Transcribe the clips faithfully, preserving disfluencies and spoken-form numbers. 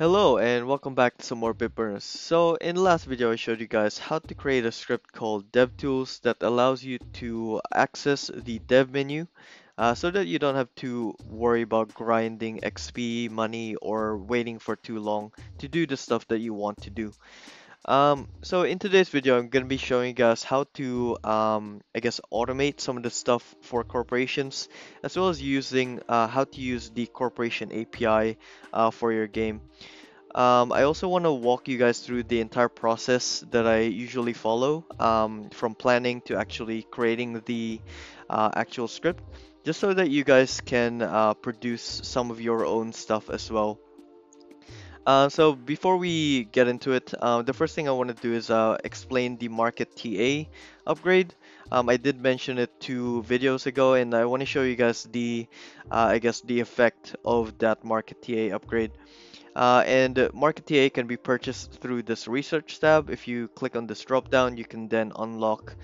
Hello and welcome back to some more Bitburner. So in the last video I showed you guys how to create a script called DevTools that allows you to access the dev menu uh, so that you don't have to worry about grinding X P, money, or waiting for too long to do the stuff that you want to do. Um, so in today's video I'm going to be showing you guys how to um, I guess automate some of the stuff for corporations, as well as using uh, how to use the corporation A P I uh, for your game. Um, I also want to walk you guys through the entire process that I usually follow, um, from planning to actually creating the uh, actual script, just so that you guys can uh, produce some of your own stuff as well. Uh, so before we get into it, uh, the first thing I want to do is uh, explain the Market T A upgrade. Um, I did mention it two videos ago, and I want to show you guys the, uh, I guess, the effect of that Market T A upgrade. Uh, and Market T A can be purchased through this research tab. If you click on this drop down, you can then unlock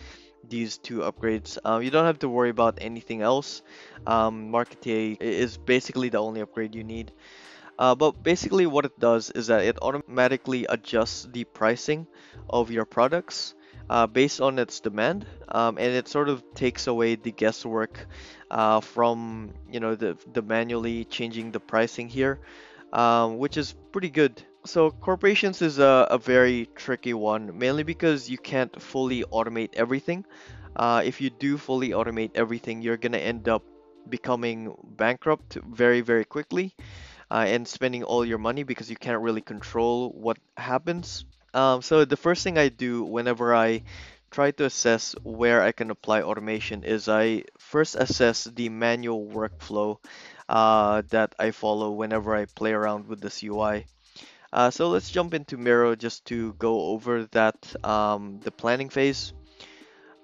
these two upgrades. Uh, you don't have to worry about anything else. Um, Market T A is basically the only upgrade you need. Uh, but basically what it does is that it automatically adjusts the pricing of your products uh, based on its demand, um, and it sort of takes away the guesswork uh, from, you know, the, the manually changing the pricing here, um, which is pretty good. So corporations is a, a very tricky one, mainly because you can't fully automate everything. Uh, if you do fully automate everything, you're going to end up becoming bankrupt very, very quickly. Uh, and spending all your money because you can't really control what happens. Um, so the first thing I do whenever I try to assess where I can apply automation is I first assess the manual workflow uh, that I follow whenever I play around with this U I. Uh, so let's jump into Miro just to go over that, um, the planning phase.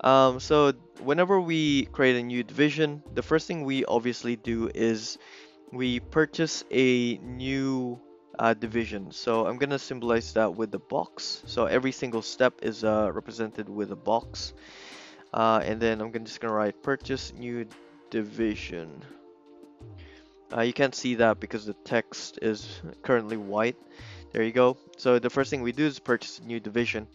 Um, so whenever we create a new division, the first thing we obviously do is we purchase a new uh, division. So I'm gonna symbolize that with the box. So every single step is uh, represented with a box. Uh, and then I'm gonna, just gonna write purchase new division. Uh, you can't see that because the text is currently white. There you go. So the first thing we do is purchase a new division.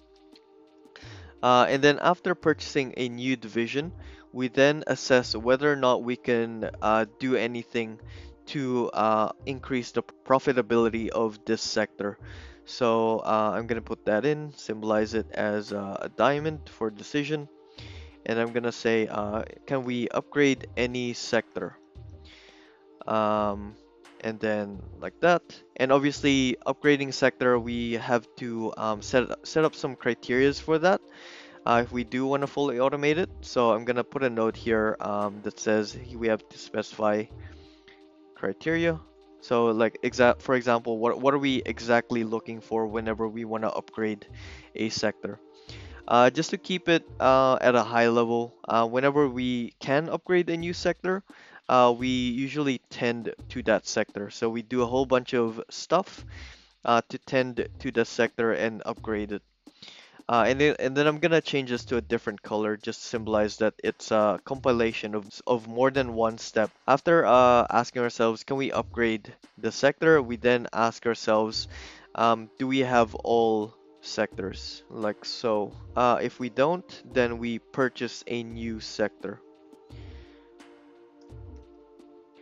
Uh, and then after purchasing a new division, we then assess whether or not we can uh, do anything to uh, increase the profitability of this sector. So uh, I'm gonna put that in, symbolize it as uh, a diamond for decision, and I'm gonna say, uh, can we upgrade any sector? Um, and then like that. And obviously, upgrading sector, we have to um, set set up some criterias for that. Uh, if we do want to fully automate it, so I'm gonna put a note here um, that says we have to specify criteria. So like exact, for example, what, what are we exactly looking for whenever we want to upgrade a sector? Uh, just to keep it uh, at a high level, uh, whenever we can upgrade a new sector, uh, we usually tend to that sector. So we do a whole bunch of stuff uh, to tend to the sector and upgrade it. Uh, and, then, and then I'm gonna change this to a different color just to symbolize that it's a compilation of, of more than one step. After uh, asking ourselves, can we upgrade the sector? We then ask ourselves, um, do we have all sectors? Like so. Uh, if we don't, then we purchase a new sector.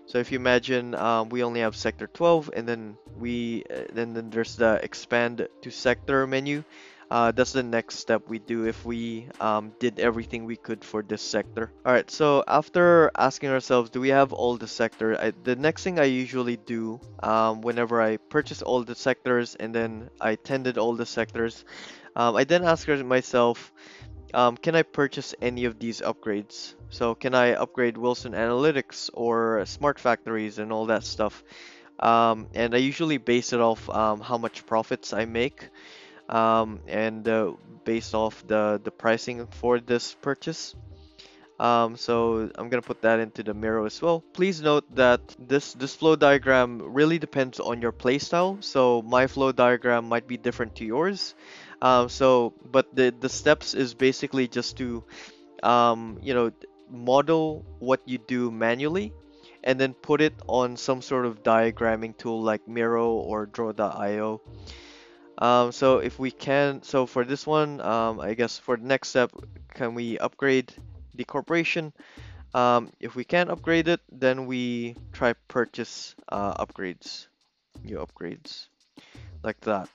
So if you imagine um, we only have sector twelve, and then we uh, then, then there's the expand to sector menu. Uh, that's the next step we do if we um, did everything we could for this sector. Alright, so after asking ourselves, do we have all the sector? I, the next thing I usually do um, whenever I purchase all the sectors and then I tended all the sectors, um, I then ask myself, um, can I purchase any of these upgrades? So can I upgrade Wilson Analytics or Smart Factories and all that stuff? Um, and I usually base it off um, how much profits I make. Um, and uh, based off the, the pricing for this purchase. Um, so I'm gonna put that into the Miro as well. Please note that this, this flow diagram really depends on your playstyle. So my flow diagram might be different to yours. Um, so, but the, the steps is basically just to, um, you know, model what you do manually and then put it on some sort of diagramming tool like Miro or Draw dot i o. Um, so if we can, so for this one, um, I guess for the next step, can we upgrade the corporation? Um, if we can't upgrade it, then we try purchase uh, upgrades, new upgrades, like that.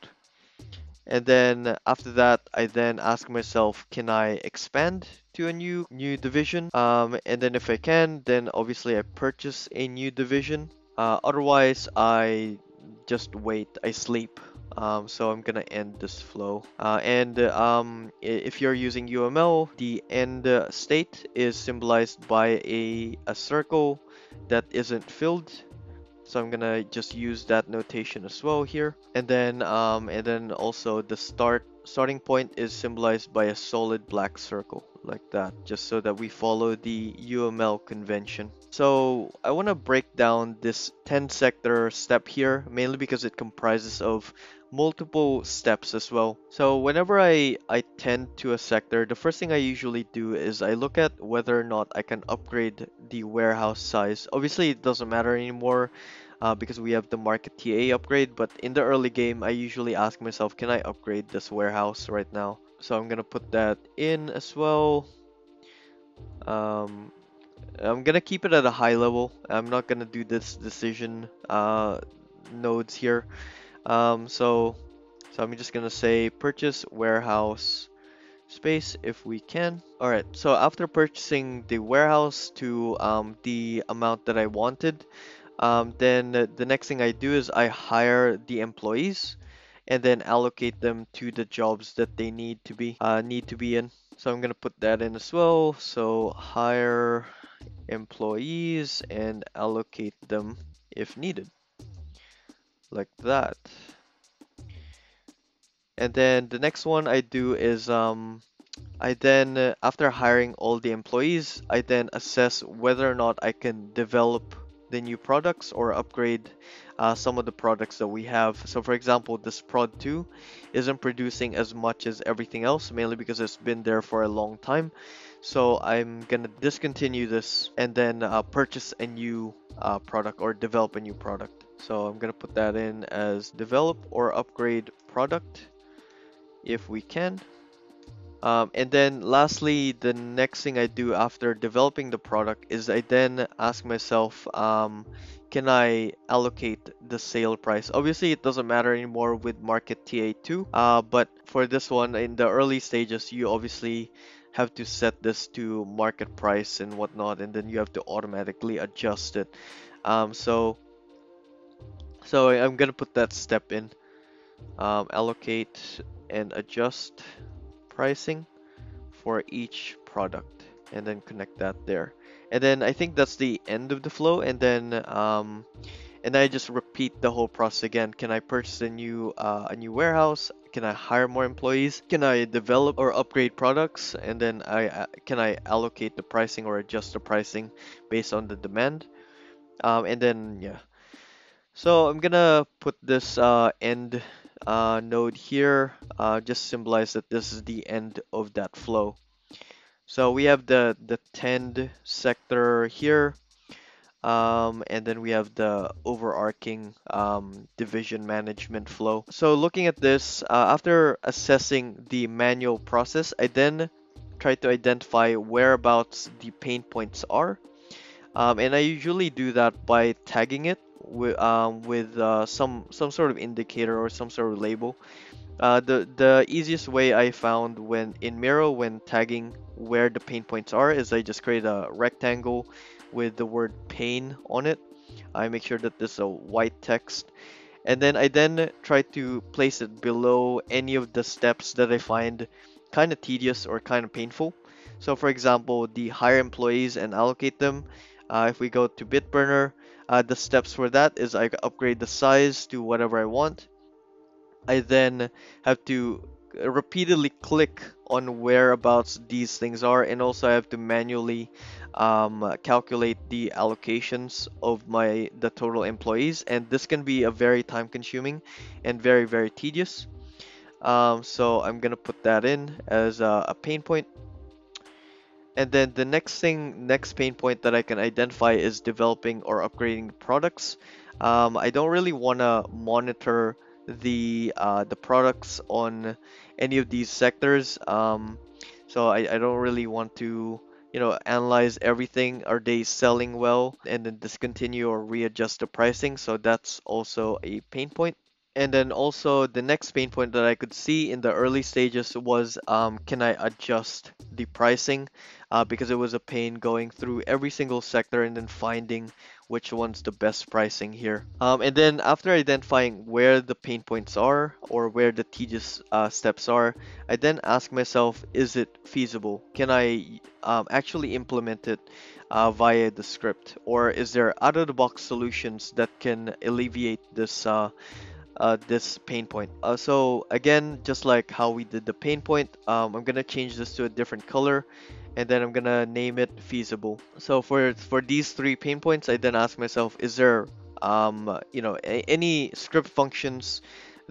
And then after that, I then ask myself, can I expand to a new new division? Um, and then if I can, then obviously I purchase a new division. Uh, otherwise, I just wait, I sleep. Um, so I'm gonna end this flow. Uh, and um, if you're using U M L, the end state is symbolized by a, a circle that isn't filled. So I'm gonna just use that notation as well here, and then um, and then also the start starting point is symbolized by a solid black circle like that, just so that we follow the U M L convention. So I want to break down this ten sector step here, mainly because it comprises of multiple steps as well. So whenever I, I tend to a sector, the first thing I usually do is I look at whether or not I can upgrade the warehouse size. Obviously, it doesn't matter anymore uh, because we have the Market T A upgrade, but in the early game, I usually ask myself, can I upgrade this warehouse right now? So I'm gonna put that in as well. Um, I'm gonna keep it at a high level. I'm not gonna do this decision uh, nodes here. Um, so, so I'm just gonna say purchase warehouse space if we can. All right. So after purchasing the warehouse to um, the amount that I wanted, um, then the next thing I do is I hire the employees and then allocate them to the jobs that they need to be uh, need to be in. So I'm gonna put that in as well. So hire employees and allocate them if needed, like that. And then the next one I do is um, I then uh, after hiring all the employees, I then assess whether or not I can develop the new products or upgrade uh, some of the products that we have. So for example, this prod two isn't producing as much as everything else, mainly because it's been there for a long time. So I'm gonna discontinue this and then uh, purchase a new uh, product or develop a new product. So I'm gonna put that in as develop or upgrade product if we can. Um, and then lastly, the next thing I do after developing the product is I then ask myself, um, can I allocate the sale price? Obviously, it doesn't matter anymore with Market T A two, uh, but for this one, in the early stages, you obviously have to set this to market price and whatnot, and then you have to automatically adjust it. Um, so, so I'm gonna put that step in, um, allocate and adjust pricing for each product, and then connect that there. And then I think that's the end of the flow. And then um, and I just repeat the whole process again. Can I purchase a new uh, a new warehouse? Can I hire more employees? Can I develop or upgrade products? And then I uh, can I allocate the pricing or adjust the pricing based on the demand? Um, and then yeah. So I'm gonna put this uh, end uh, node here, uh, just symbolize that this is the end of that flow. So we have the the ten sector here, um, and then we have the overarching um, division management flow. So looking at this, uh, after assessing the manual process, I then try to identify whereabouts the pain points are, um, and I usually do that by tagging it with um with uh, some some sort of indicator or some sort of label. Uh, the the easiest way I found when in Miro when tagging where the pain points are is I just create a rectangle with the word pain on it. I make sure that this is a white text, and then I then try to place it below any of the steps that I find kind of tedious or kind of painful. So for example, the hire employees and allocate them. Uh, if we go to Bitburner, uh, the steps for that is I upgrade the size to whatever I want. I then have to repeatedly click on whereabouts these things are, and also I have to manually um, calculate the allocations of my the total employees, and this can be a very time consuming and very very tedious. Um, so I'm gonna put that in as a, a pain point. And then the next thing, next pain point that I can identify is developing or upgrading products. Um, I don't really want to monitor the uh, the products on any of these sectors. Um, so I, I don't really want to, you know, analyze everything. Are they selling well? And then discontinue or readjust the pricing. So that's also a pain point. And then also the next pain point that I could see in the early stages was, um, can I adjust the pricing? Uh, because it was a pain going through every single sector and then finding which one's the best pricing here. Um, and then after identifying where the pain points are or where the tedious uh, steps are, I then ask myself, is it feasible? Can I um, actually implement it uh, via the script? Or is there out-of-the-box solutions that can alleviate this uh, Uh, this pain point? Uh, so again, just like how we did the pain point, um, I'm gonna change this to a different color, and then I'm gonna name it feasible. So for for these three pain points, I then ask myself, is there um, you know a, any script functions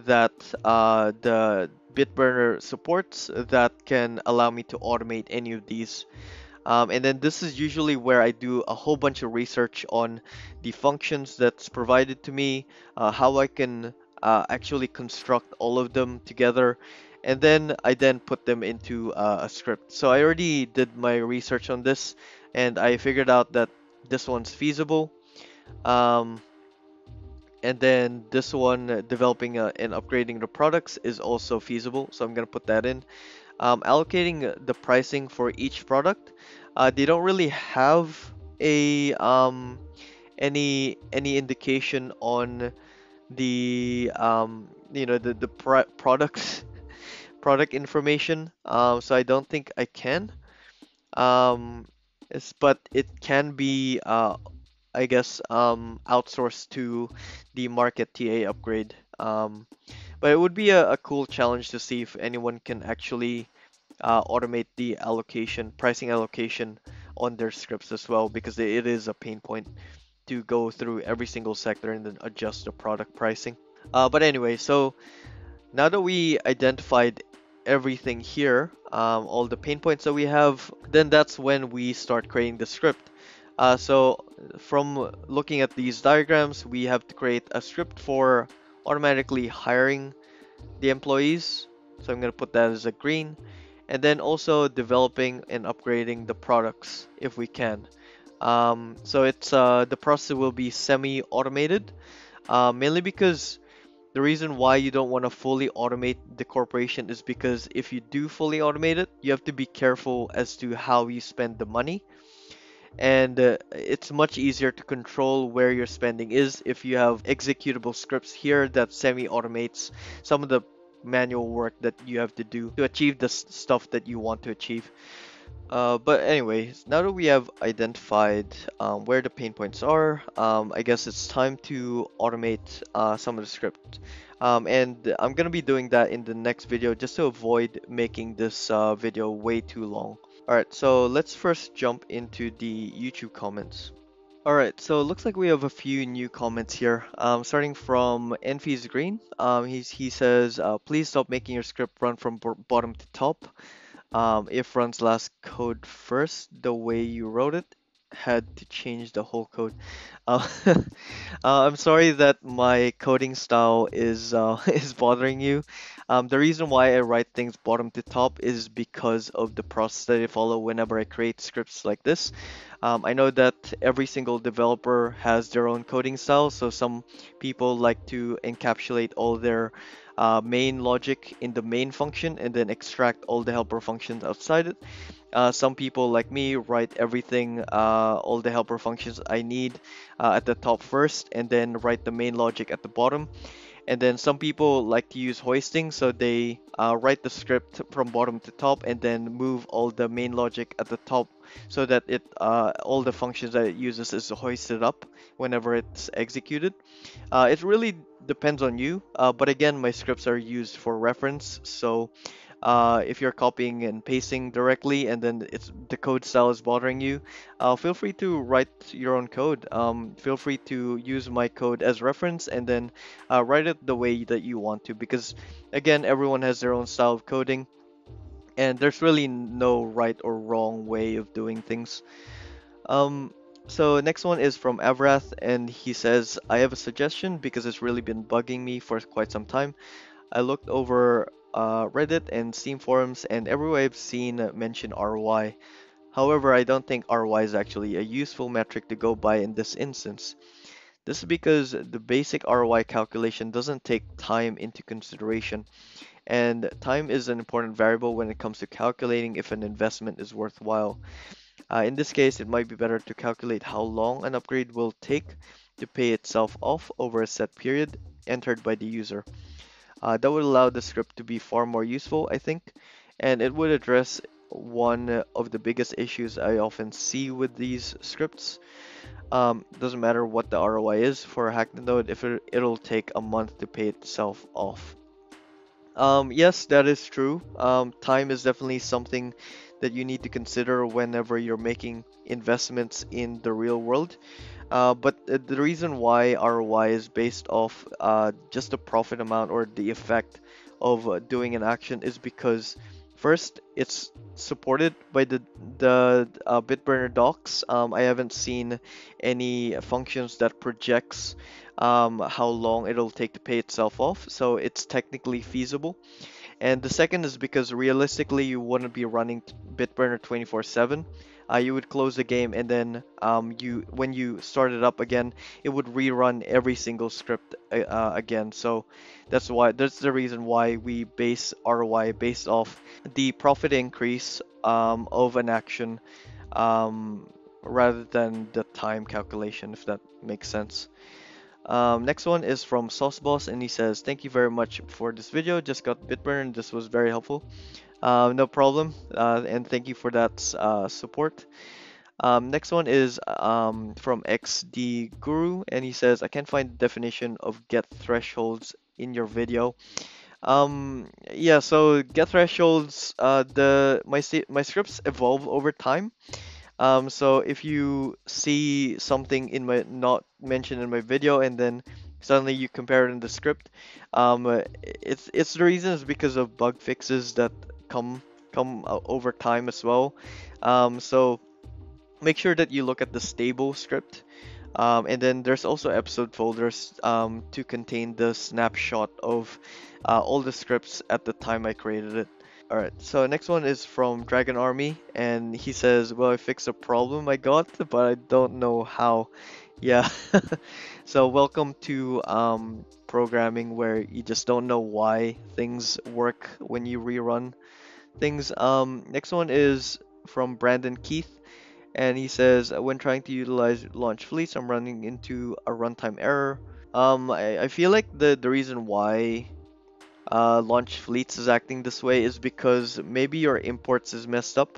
that uh, the Bitburner supports that can allow me to automate any of these? Um, and then this is usually where I do a whole bunch of research on the functions that's provided to me, uh, how I can Uh, actually construct all of them together, and then I then put them into uh, a script. So I already did my research on this, and I figured out that this one's feasible, um, and then this one, uh, developing uh, and upgrading the products, is also feasible, so I'm gonna put that in. Um, allocating the pricing for each product, uh, they don't really have a um, any any indication on the um you know the the pr products product information, um so I don't think I can, um it's, but it can be uh I guess um outsourced to the Market T A upgrade, um but it would be a, a cool challenge to see if anyone can actually uh automate the allocation pricing allocation on their scripts as well, because it is a pain point to go through every single sector and then adjust the product pricing. Uh, but anyway, so now that we identified everything here, um, all the pain points that we have, then that's when we start creating the script. Uh, so from looking at these diagrams, we have to create a script for automatically hiring the employees. So I'm going to put that as a green, and then also developing and upgrading the products if we can. Um, so it's uh, the process will be semi-automated, uh, mainly because the reason why you don't want to fully automate the corporation is because if you do fully automate it, you have to be careful as to how you spend the money, and uh, it's much easier to control where your spending is if you have executable scripts here that semi-automates some of the manual work that you have to do to achieve the stuff that you want to achieve. Uh, but anyways, now that we have identified um, where the pain points are, um, I guess it's time to automate uh, some of the script. Um, and I'm going to be doing that in the next video just to avoid making this uh, video way too long. Alright, so let's first jump into the YouTube comments. Alright, so it looks like we have a few new comments here. Um, starting from Envy's Green, um, he's, he says, uh, please stop making your script run from bottom to top. Um, if runs last code first, the way you wrote it, had to change the whole code. Uh, uh, I'm sorry that my coding style is uh, is bothering you. Um, the reason why I write things bottom to top is because of the process that I follow whenever I create scripts like this. Um, I know that every single developer has their own coding style, so some people like to encapsulate all their Uh, main logic in the main function and then extract all the helper functions outside it. Uh, some people like me write everything, uh, all the helper functions I need uh, at the top first and then write the main logic at the bottom. And then some people like to use hoisting, so they uh, write the script from bottom to top and then move all the main logic at the top so that it uh, all the functions that it uses is hoisted up whenever it's executed. Uh, it really depends on you, uh, but again, my scripts are used for reference, so uh, if you're copying and pasting directly and then it's the code style is bothering you, uh, feel free to write your own code. Um, feel free to use my code as reference and then uh, write it the way that you want to, because again, everyone has their own style of coding. And there's really no right or wrong way of doing things. Um, so next one is from Avrath, and he says, I have a suggestion because it's really been bugging me for quite some time. I looked over uh, Reddit and Steam forums, and everywhere I've seen mention R O I. However, I don't think R O I is actually a useful metric to go by in this instance. This is because the basic R O I calculation doesn't take time into consideration. And time is an important variable when it comes to calculating if an investment is worthwhile. Uh, in this case, it might be better to calculate how long an upgrade will take to pay itself off over a set period entered by the user. Uh, that would allow the script to be far more useful, I think, and it would address one of the biggest issues I often see with these scripts. Um, doesn't matter what the R O I is for a hacked node, if it, it'll take a month to pay itself off. Um, yes, that is true. Um, time is definitely something that you need to consider whenever you're making investments in the real world. Uh, but the reason why R O I is based off uh, just the profit amount or the effect of uh, doing an action is because, first, it's supported by the, the uh, Bitburner docs. Um, I haven't seen any functions that projects um, how long it'll take to pay itself off, so it's technically feasible. And the second is because realistically, you wouldn't be running Bitburner twenty-four seven. Uh, you would close the game, and then um, you, when you start it up again, it would rerun every single script uh, again. So that's why that's the reason why we base R O I based off the profit increase um, of an action um, rather than the time calculation, if that makes sense. Um, next one is from SauceBoss, and he says, thank you very much for this video. Just got Bitburner. This was very helpful. Uh, no problem, uh, and thank you for that uh, support. Um, next one is um, from X D Guru, and he says, I can't find the definition of get thresholds in your video. Um, yeah, so get thresholds, uh, the my, my scripts evolve over time. Um, so if you see something in my not mentioned in my video and then suddenly you compare it in the script, um, it's, it's the reason is because of bug fixes that come come over time as well. Um, so make sure that you look at the stable script, um, and then there's also episode folders um, to contain the snapshot of uh, all the scripts at the time I created it. Alright, so next one is from Dragon Army, and he says, well, I fixed a problem I got, but I don't know how. Yeah, so welcome to um, programming where you just don't know why things work when you rerun things. Um, next one is from Brandon Keith, and he says, when trying to utilize launch fleets, I'm running into a runtime error. Um, I, I feel like the, the reason why Uh, launch fleets is acting this way is because maybe your imports is messed up.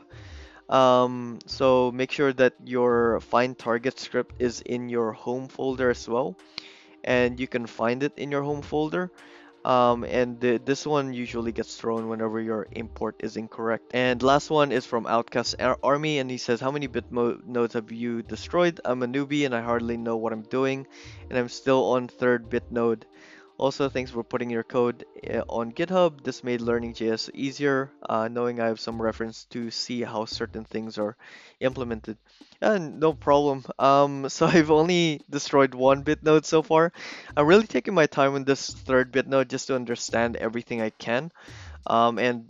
Um, so make sure that your find target script is in your home folder as well, and you can find it in your home folder. Um, and the, this one usually gets thrown whenever your import is incorrect. And last one is from Outcast Army, and he says, how many Bitnodes have you destroyed? I'm a newbie and I hardly know what I'm doing, and I'm still on third Bitnode. Also, thanks for putting your code on GitHub. This made learning J S easier, uh, knowing I have some reference to see how certain things are implemented. And no problem. Um, so I've only destroyed one Bitnode so far. I'm really taking my time on this third Bitnode just to understand everything I can. Um, and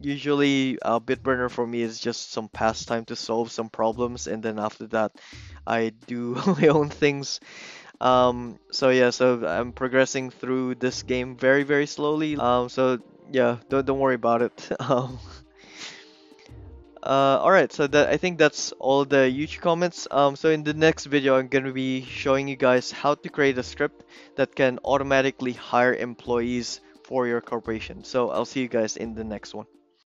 usually uh, Bitburner for me is just some pastime to solve some problems. And then after that, I do my own things. Um, so yeah, so I'm progressing through this game very, very slowly. Um, so yeah, don't, don't worry about it. Um, uh, alright, so that, I think that's all the YouTube comments. Um, so in the next video, I'm going to be showing you guys how to create a script that can automatically hire employees for your corporation. So I'll see you guys in the next one.